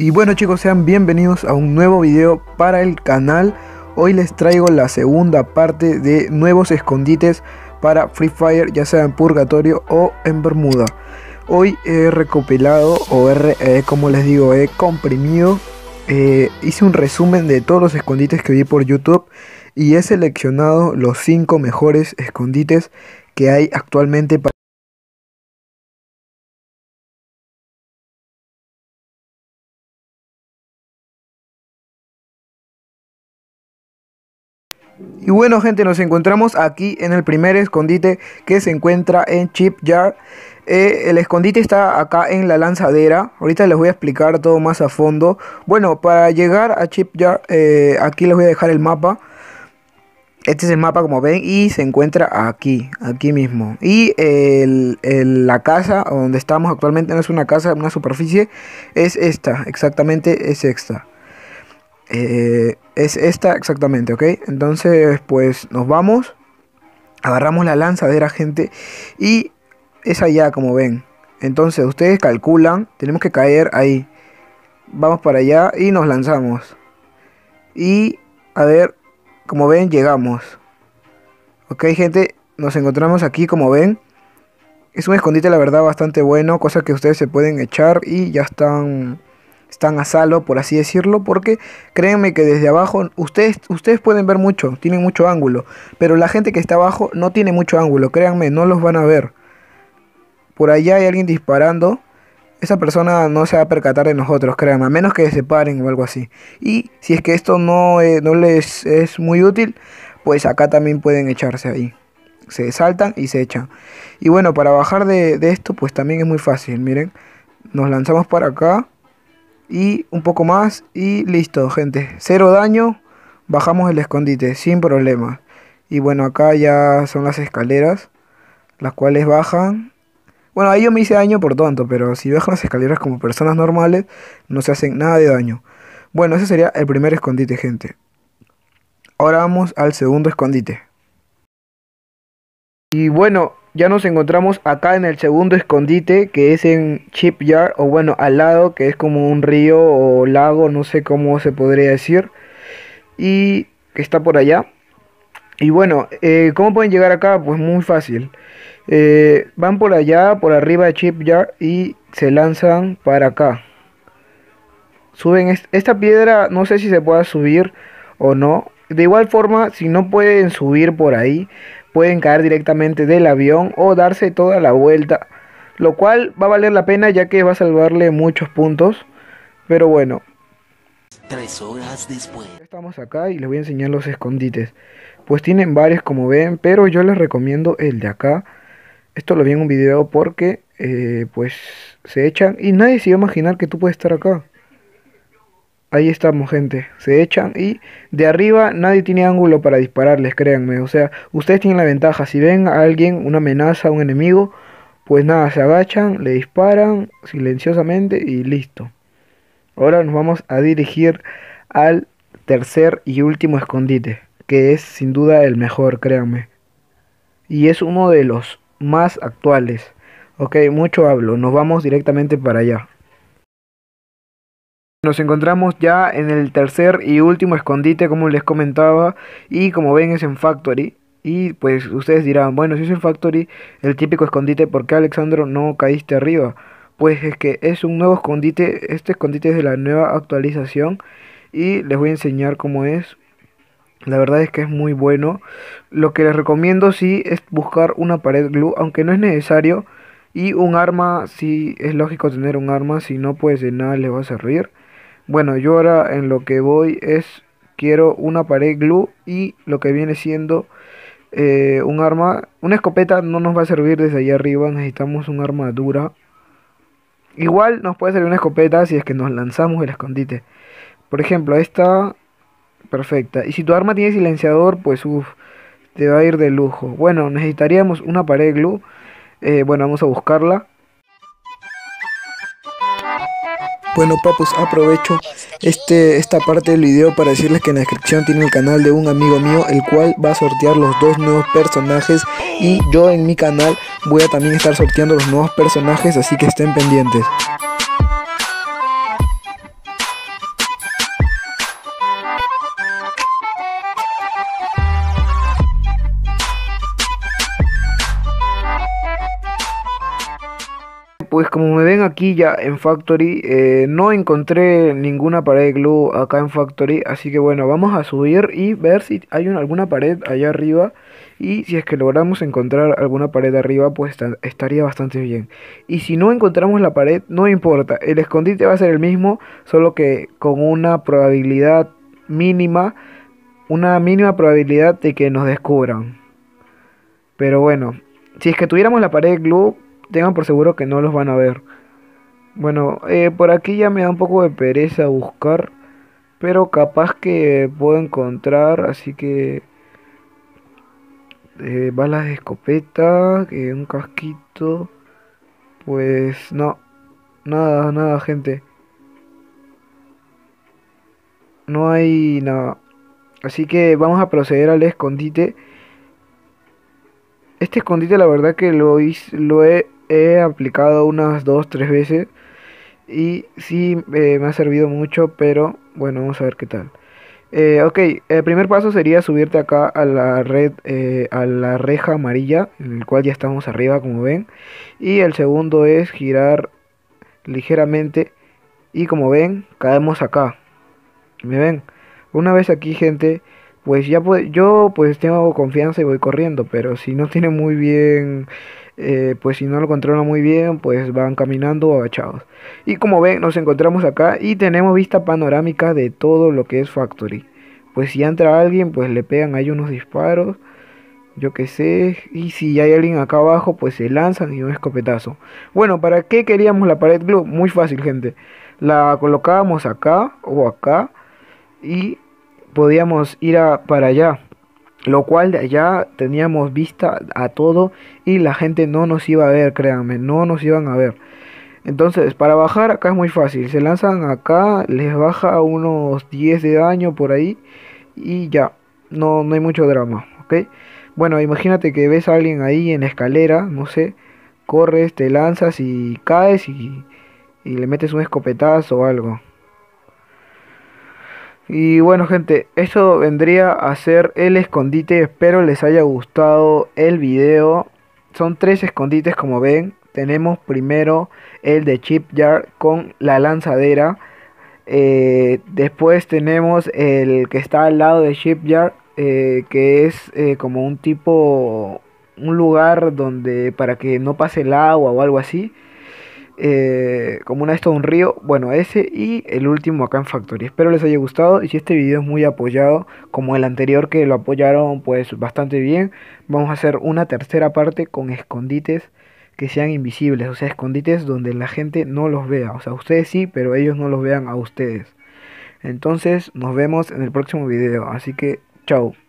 Y bueno chicos, sean bienvenidos a un nuevo video para el canal. Hoy les traigo la segunda parte de nuevos escondites para Free Fire, ya sea en Purgatorio o en Bermuda. Hoy he recopilado, o como les digo, he comprimido, hice un resumen de todos los escondites que vi por YouTube y he seleccionado los 5 mejores escondites que hay actualmente para... Y bueno gente, nos encontramos aquí en el primer escondite, que se encuentra en Chip Yard. El escondite está acá en la lanzadera. Ahorita les voy a explicar todo más a fondo. Bueno, para llegar a Chip Yard, aquí les voy a dejar el mapa. Este es el mapa, como ven, y se encuentra aquí, aquí mismo. Y la casa donde estamos actualmente no es una casa, una superficie. Es esta, exactamente es esta. Es esta exactamente, ok. Entonces pues nos vamos, agarramos la lanzadera gente, y es allá como ven. Entonces ustedes calculan, tenemos que caer ahí, vamos para allá y nos lanzamos. Y a ver, como ven, llegamos. Ok gente, nos encontramos aquí como ven. Es un escondite la verdad bastante bueno, cosa que ustedes se pueden echar y ya están a salvo, por así decirlo, porque créanme que desde abajo ustedes pueden ver mucho, tienen mucho ángulo, pero la gente que está abajo no tiene mucho ángulo, créanme, no los van a ver. Por allá hay alguien disparando, esa persona no se va a percatar de nosotros, créanme, a menos que se paren o algo así. Y si es que esto no les es muy útil, pues acá también pueden echarse ahí. Se saltan y se echan. Y bueno, para bajar de esto, pues también es muy fácil, miren. Nos lanzamos para acá. Y un poco más y listo gente, 0 daño, bajamos el escondite sin problemas. Y bueno, acá ya son las escaleras, las cuales bajan. Bueno, ahí yo me hice daño por tonto, pero si bajan las escaleras como personas normales, no se hacen nada de daño. Bueno, ese sería el primer escondite gente. Ahora vamos al segundo escondite. Y bueno, ya nos encontramos acá en el segundo escondite, que es en Shipyard, o bueno, al lado, que es como un río o lago, no sé cómo se podría decir, y que está por allá. Y bueno, ¿cómo pueden llegar acá? Pues muy fácil. Van por allá, por arriba de Shipyard, y se lanzan para acá. Suben esta piedra, no sé si se pueda subir o no. De igual forma, si no pueden subir por ahí, pueden caer directamente del avión o darse toda la vuelta, lo cual va a valer la pena ya que va a salvarle muchos puntos. Pero bueno, 3 horas después estamos acá y les voy a enseñar los escondites. Pues tienen varios como ven, pero yo les recomiendo el de acá. Esto lo vi en un video porque pues se echan y nadie se iba a imaginar que tú puedes estar acá. Ahí estamos gente, se echan y de arriba nadie tiene ángulo para dispararles, créanme, o sea, ustedes tienen la ventaja. Si ven a alguien, una amenaza, un enemigo, pues nada, se agachan, le disparan silenciosamente y listo. Ahora nos vamos a dirigir al tercer y último escondite, que es sin duda el mejor, créanme. Y es uno de los más actuales, ok, mucho hablo, nos vamos directamente para allá. Nos encontramos ya en el tercer y último escondite, como les comentaba, y como ven es en Factory. Y pues ustedes dirán, bueno, si es en Factory, el típico escondite, ¿por qué Alexandro no caíste arriba? Pues es que es un nuevo escondite, este escondite es de la nueva actualización y les voy a enseñar cómo es. La verdad es que es muy bueno. Lo que les recomiendo sí es buscar una pared glue, aunque no es necesario, y un arma, sí es lógico tener un arma, si no pues de nada les va a servir. Bueno, yo ahora en lo que voy es, quiero una pared glue y lo que viene siendo un arma. Una escopeta no nos va a servir desde allá arriba, necesitamos un arma dura. Igual nos puede servir una escopeta si es que nos lanzamos el escondite. Por ejemplo, esta, perfecta. Y si tu arma tiene silenciador, pues uff, te va a ir de lujo. Bueno, necesitaríamos una pared glue. Bueno, vamos a buscarla. Bueno papus, aprovecho esta parte del video para decirles que en la descripción tiene el canal de un amigo mío, el cual va a sortear los 2 nuevos personajes, y yo en mi canal voy a también estar sorteando los nuevos personajes, así que estén pendientes. pues como me ven aquí ya en Factory, no encontré ninguna pared glue acá en Factory. Así que bueno, vamos a subir y ver si hay alguna pared allá arriba. Y si es que logramos encontrar alguna pared arriba, pues estaría bastante bien. Y si no encontramos la pared, no importa. El escondite va a ser el mismo, solo que con una probabilidad mínima. Una mínima probabilidad de que nos descubran. Pero bueno, si es que tuviéramos la pared glue, tengan por seguro que no los van a ver. Bueno, por aquí ya me da un poco de pereza buscar, pero capaz que puedo encontrar. Así que balas de escopeta, un casquito. Pues no, nada gente. No hay nada. Así que vamos a proceder al escondite. Este escondite la verdad que lo he aplicado unas 2-3 veces. Y sí, me ha servido mucho, pero bueno, vamos a ver qué tal. Ok, el primer paso sería subirte acá a la red, a la reja amarilla, en el cual ya estamos arriba como ven. Y el segundo es girar ligeramente. Y como ven, caemos acá. ¿Me ven? Una vez aquí, gente, pues ya yo pues tengo confianza y voy corriendo. Pero si no tiene muy bien, pues si no lo controla muy bien, pues van caminando agachados. Y como ven, nos encontramos acá y tenemos vista panorámica de todo lo que es Factory. Pues si entra alguien, pues le pegan ahí unos disparos, yo qué sé. Y si hay alguien acá abajo, pues se lanzan y un escopetazo. Bueno, ¿para qué queríamos la pared glue? Muy fácil, gente. La colocábamos acá o acá y podíamos ir para allá, lo cual de allá teníamos vista a todo y la gente no nos iba a ver, créanme, no nos iban a ver. Entonces para bajar acá es muy fácil, se lanzan acá, les baja unos 10 de daño por ahí y ya, no hay mucho drama, ¿ok? Bueno, imagínate que ves a alguien ahí en la escalera, no sé, corres, te lanzas y caes y le metes un escopetazo o algo. Y bueno, gente, eso vendría a ser el escondite. Espero les haya gustado el video. Son 3 escondites como ven. Tenemos primero el de Chip Yard con la lanzadera. Después tenemos el que está al lado de Chip Yard, que es como un tipo, un lugar donde para que no pase el agua o algo así. Como un río, bueno, ese y el último acá en Factory. Espero les haya gustado y si este video es muy apoyado como el anterior que lo apoyaron pues bastante bien, vamos a hacer una tercera parte con escondites que sean invisibles, o sea, escondites donde la gente no los vea, o sea, ustedes sí, pero ellos no los vean a ustedes. Entonces nos vemos en el próximo video, así que chao.